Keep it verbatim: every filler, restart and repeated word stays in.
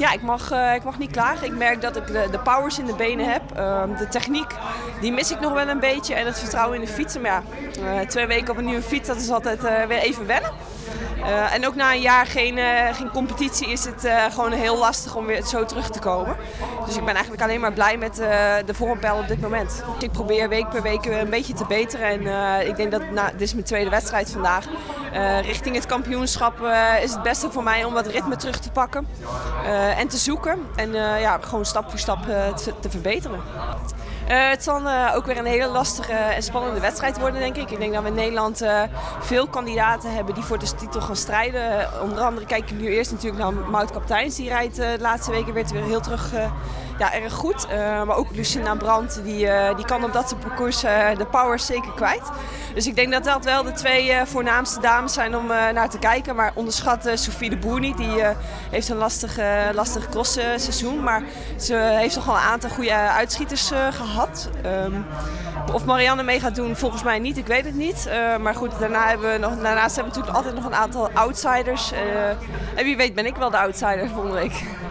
Ja, ik mag, uh, ik mag niet klagen. Ik merk dat ik de, de powers in de benen heb. Uh, de techniek, die mis ik nog wel een beetje. En het vertrouwen in de fietsen. Maar ja, uh, twee weken op een nieuwe fiets, dat is altijd uh, weer even wennen. Uh, en ook na een jaar geen, uh, geen competitie is het uh, gewoon heel lastig om weer zo terug te komen. Dus ik ben eigenlijk alleen maar blij met uh, de vormpeil op dit moment. Ik probeer week per week een beetje te beteren. En uh, ik denk dat, nou, dit is mijn tweede wedstrijd vandaag. Uh, richting het kampioenschap uh, is het beste voor mij om wat ritme terug te pakken. Uh, en te zoeken. En uh, ja, gewoon stap voor stap uh, te, te verbeteren. Uh, het zal uh, ook weer een hele lastige en spannende wedstrijd worden, denk ik. Ik denk dat we in Nederland uh, veel kandidaten hebben die voor de titel gaan strijden. Onder andere kijk ik nu eerst natuurlijk naar Maud Kapteins. Die rijdt uh, de laatste weken weer heel terug, uh, ja, erg goed. Uh, maar ook Lucinda Brandt, die, uh, die kan op dat soort parcours uh, de powers zeker kwijt. Dus ik denk dat dat wel de twee uh, voornaamste dames zijn om uh, naar te kijken. Maar onderschat uh, Sophie de Boer niet. Die uh, heeft een lastig, uh, lastig crossseizoen. Maar ze heeft toch wel een aantal goede uh, uitschieters uh, gehad. Um, of Marianne mee gaat doen, volgens mij niet, ik weet het niet. Uh, maar goed, daarna hebben we nog, daarnaast hebben we natuurlijk altijd nog een aantal outsiders. Uh, en wie weet ben ik wel de outsider volgende week.